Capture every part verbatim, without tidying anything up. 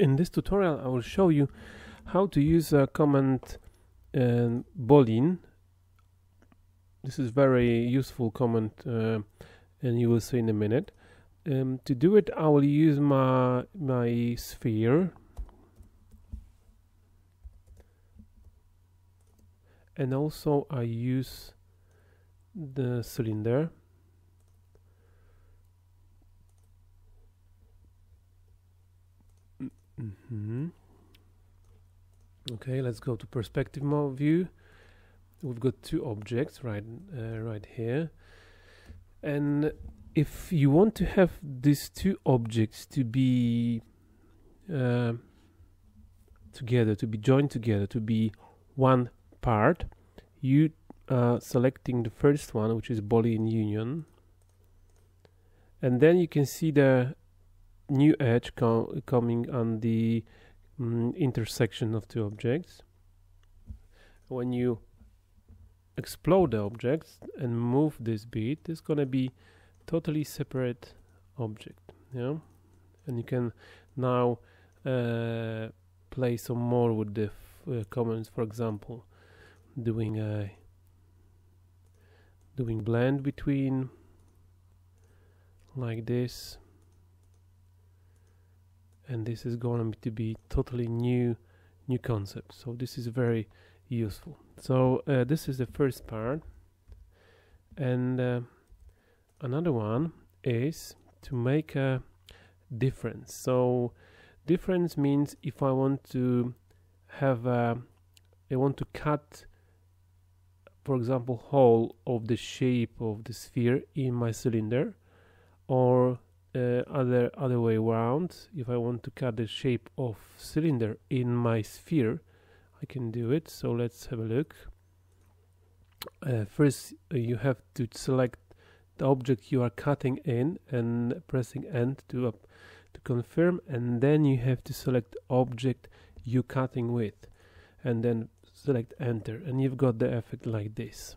In this tutorial I will show you how to use a command um, boolean. This is very useful command uh, and you will see in a minute. Um, to do it I will use my, my sphere and also I use the cylinder. Mm-hmm. Okay, let's go to perspective mode view. We've got two objects right uh, right here, and if you want to have these two objects to be uh, together, to be joined together, to be one part, you are selecting the first one, which is Boolean union, and then you can see the new edge com coming on the mm, intersection of two objects. When you explode the objects and move this bit, it's gonna be totally separate object, yeah. And you can now uh, play some more with the uh, commands. For example, doing a doing blend between like this. And this is going to be totally new new concept, so this is very useful. So uh, this is the first part, and uh, another one is to make a difference. So difference means if I want to have a, I want to cut, for example, whole of the shape of the sphere in my cylinder, or Uh, other other way around. If I want to cut the shape of cylinder in my sphere, I can do it. So let's have a look. Uh, first uh, you have to select the object you are cutting in and pressing End to up to confirm, and then you have to select object you cutting with and then select Enter, and you've got the effect like this,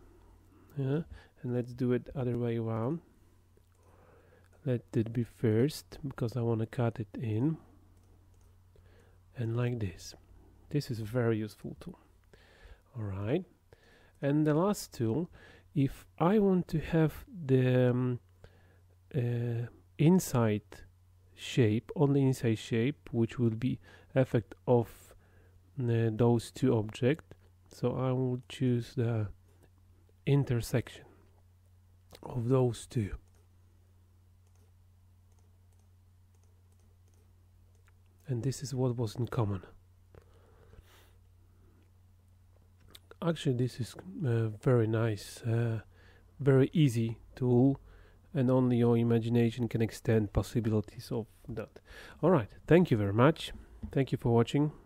yeah. And let's do it other way around. Let it be first, because I want to cut it in, and like this. This is a very useful tool. Alright, and the last tool, if I want to have the um, uh, inside shape, on the inside shape, which will be effect of uh, those two objects, so I will choose the intersection of those two. And this is what was in common. Actually, this is uh, very nice, uh, very easy tool, and only your imagination can extend possibilities of that. All right, thank you very much. Thank you for watching.